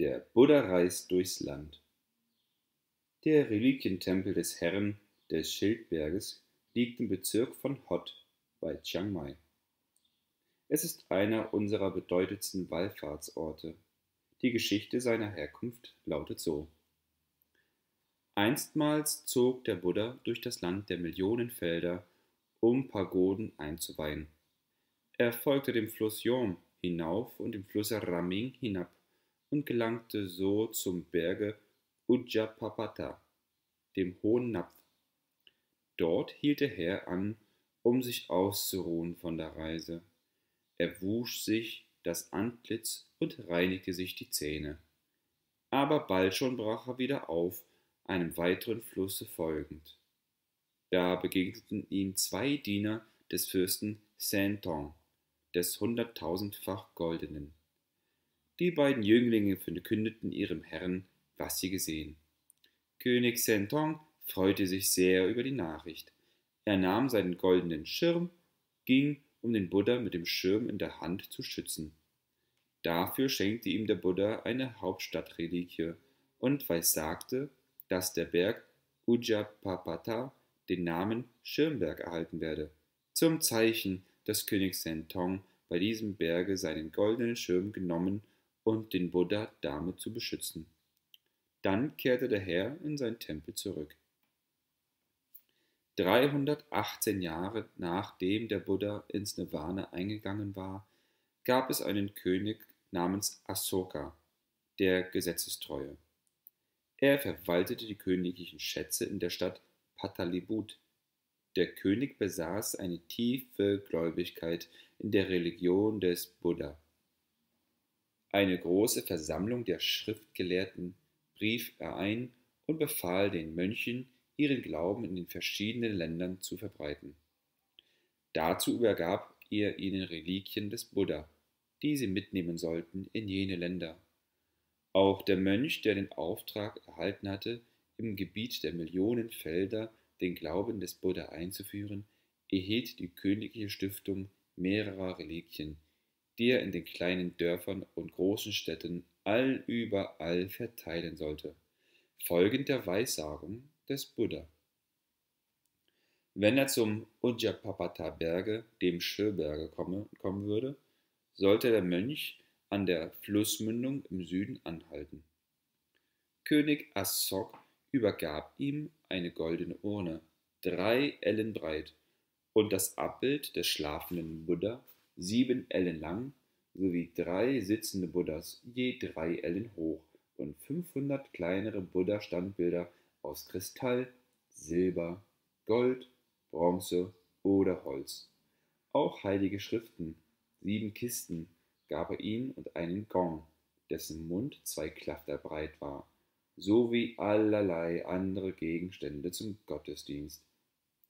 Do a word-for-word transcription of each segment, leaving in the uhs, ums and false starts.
Der Buddha reist durchs Land. Der Reliquientempel des Herrn des Schildberges liegt im Bezirk von Hot bei Chiang Mai. Es ist einer unserer bedeutendsten Wallfahrtsorte. Die Geschichte seiner Herkunft lautet so. Einstmals zog der Buddha durch das Land der Millionenfelder, um Pagoden einzuweihen. Er folgte dem Fluss Yom hinauf und dem Fluss Raming hinab und gelangte so zum Berge Ujjapapata, dem hohen Napf. Dort hielt der Herr an, um sich auszuruhen von der Reise. Er wusch sich das Antlitz und reinigte sich die Zähne. Aber bald schon brach er wieder auf, einem weiteren Flusse folgend. Da begegneten ihm zwei Diener des Fürsten Sentong, des hunderttausendfach Goldenen. Die beiden Jünglinge verkündeten ihrem Herrn, was sie gesehen. König Sentong freute sich sehr über die Nachricht. Er nahm seinen goldenen Schirm, ging, um den Buddha mit dem Schirm in der Hand zu schützen. Dafür schenkte ihm der Buddha eine Hauptstadtreliquie und weissagte, dass der Berg Ujjapapata den Namen Schirmberg erhalten werde, zum Zeichen, dass König Sentong bei diesem Berge seinen goldenen Schirm genommen und den Buddha damit zu beschützen. Dann kehrte der Herr in seinen Tempel zurück. dreihundertachtzehn Jahre nachdem der Buddha ins Nirvana eingegangen war, gab es einen König namens Ashoka, der Gesetzestreue. Er verwaltete die königlichen Schätze in der Stadt Pataliputra. Der König besaß eine tiefe Gläubigkeit in der Religion des Buddha. Eine große Versammlung der Schriftgelehrten rief er ein und befahl den Mönchen, ihren Glauben in den verschiedenen Ländern zu verbreiten. Dazu übergab er ihnen Reliquien des Buddha, die sie mitnehmen sollten in jene Länder. Auch der Mönch, der den Auftrag erhalten hatte, im Gebiet der Millionenfelder den Glauben des Buddha einzuführen, erhielt die königliche Stiftung mehrerer Reliquien, die er in den kleinen Dörfern und großen Städten allüberall verteilen sollte, folgend der Weissagung des Buddha. Wenn er zum Ujjapapata-Berge, dem Schirberge, komme, kommen würde, sollte der Mönch an der Flussmündung im Süden anhalten. König Ashoka übergab ihm eine goldene Urne, drei Ellen breit, und das Abbild des schlafenden Buddha, sieben Ellen lang, sowie drei sitzende Buddhas, je drei Ellen hoch, und fünfhundert kleinere Buddha-Standbilder aus Kristall, Silber, Gold, Bronze oder Holz. Auch heilige Schriften, sieben Kisten, gab er ihm und einen Gong, dessen Mund zwei Klafter breit war, sowie allerlei andere Gegenstände zum Gottesdienst.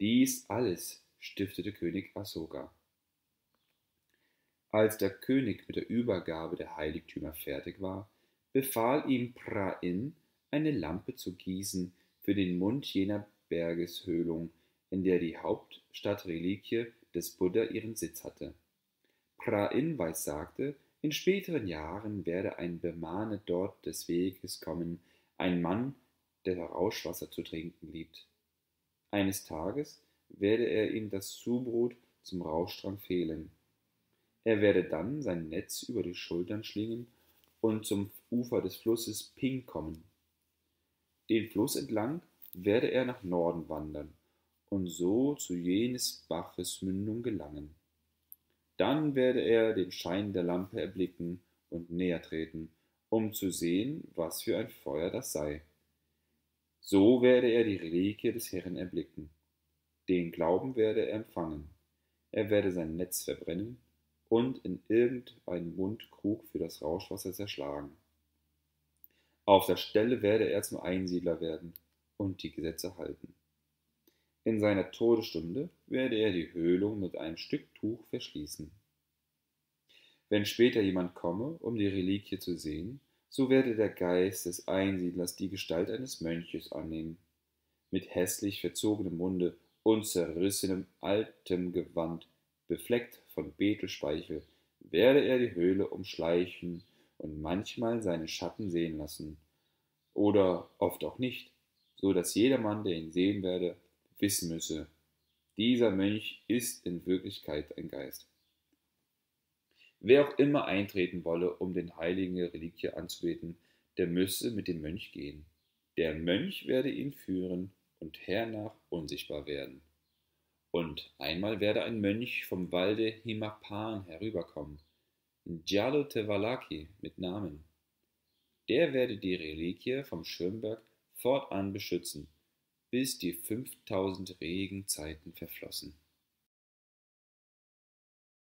Dies alles stiftete König Ashoka. Als der König mit der Übergabe der Heiligtümer fertig war, befahl ihm Phra In, eine Lampe zu gießen für den Mund jener Bergeshöhlung, in der die Hauptstadtreliquie des Buddha ihren Sitz hatte. Phra In weissagte, in späteren Jahren werde ein Brahmane dort des Weges kommen, ein Mann, der Rauschwasser zu trinken liebt. Eines Tages werde er ihm das Zubrot zum Rauschtrank fehlen. Er werde dann sein Netz über die Schultern schlingen und zum Ufer des Flusses Ping kommen. Den Fluss entlang werde er nach Norden wandern und so zu jenes Baches Mündung gelangen. Dann werde er den Schein der Lampe erblicken und näher treten, um zu sehen, was für ein Feuer das sei. So werde er die Reliquie des Herrn erblicken. Den Glauben werde er empfangen. Er werde sein Netz verbrennen und in irgendeinen Mundkrug für das Rauschwasser zerschlagen. Auf der Stelle werde er zum Einsiedler werden und die Gesetze halten. In seiner Todesstunde werde er die Höhlung mit einem Stück Tuch verschließen. Wenn später jemand komme, um die Reliquie zu sehen, so werde der Geist des Einsiedlers die Gestalt eines Mönches annehmen, mit hässlich verzogenem Munde und zerrissenem altem Gewand, befleckt von Betelspeichel, werde er die Höhle umschleichen und manchmal seine Schatten sehen lassen. Oder oft auch nicht, so dass jedermann, der ihn sehen werde, wissen müsse, dieser Mönch ist in Wirklichkeit ein Geist. Wer auch immer eintreten wolle, um den heiligen Reliquie anzubeten, der müsse mit dem Mönch gehen. Der Mönch werde ihn führen und hernach unsichtbar werden. Und einmal werde ein Mönch vom Walde Himapan herüberkommen, Djallo Tewalaki mit Namen. Der werde die Reliquie vom Schirmberg fortan beschützen, bis die fünftausend Regenzeiten verflossen.